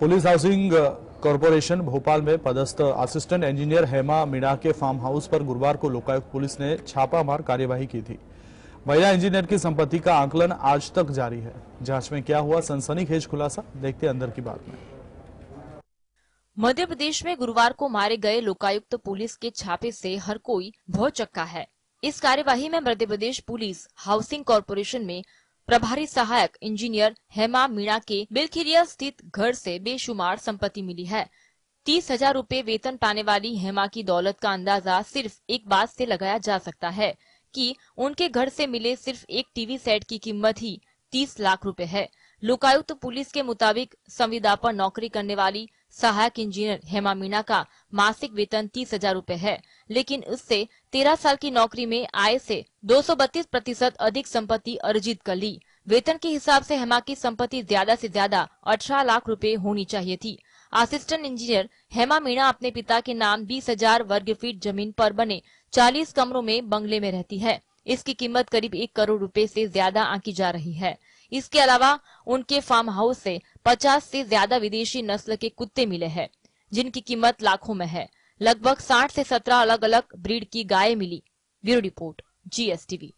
Police housing corporation Bhopal में पदस्थ assistant engineer Hema Meena के फार्म हाउस पर गुरुवार को लोकायुक्त पुलिस ने छापामार कार्यवाही की थी। महिला इंजीनियर की संपत्ति का आंकलन आज तक जारी है। जांच में क्या हुआ सनसनीखेज खुलासा, देखते अंदर की बात में। मध्य प्रदेश में गुरुवार को मारे गए लोकायुक्त पुलिस के छापे से हर कोई भौचक्का है। इस कार्यवाही में Madhya Pradesh police housing corporation में प्रभारी सहायक इंजीनियर हेमा मीणा के बिलखिरिया स्थित घर से बेशुमार संपत्ति मिली है। 30,000 रूपए वेतन पाने वाली हेमा की दौलत का अंदाजा सिर्फ एक बात से लगाया जा सकता है कि उनके घर से मिले सिर्फ एक टीवी सेट की कीमत ही 30 लाख रूपए है। लोकायुक्त पुलिस के मुताबिक संविदा पर नौकरी करने वाली सहायक इंजीनियर हेमा मीणा का मासिक वेतन 30,000 रूपए है, लेकिन उससे 13 साल की नौकरी में आय से 232% अधिक संपत्ति अर्जित कर ली। वेतन के हिसाब से हेमा की संपत्ति ज्यादा से ज्यादा 18 लाख रुपए होनी चाहिए थी। असिस्टेंट इंजीनियर हेमा मीणा अपने पिता के नाम 20,000 वर्ग फीट जमीन पर बने 40 कमरों में बंगले में रहती है। इसकी कीमत करीब 1 करोड़ रुपए से ज्यादा आंकी जा रही है। इसके अलावा उनके फार्म हाउस से 50 से ज्यादा विदेशी नस्ल के कुत्ते मिले हैं, जिनकी कीमत लाखों में है। लगभग 60 से 17 अलग अलग ब्रीड की गायें मिली। Bureau report, GSTV।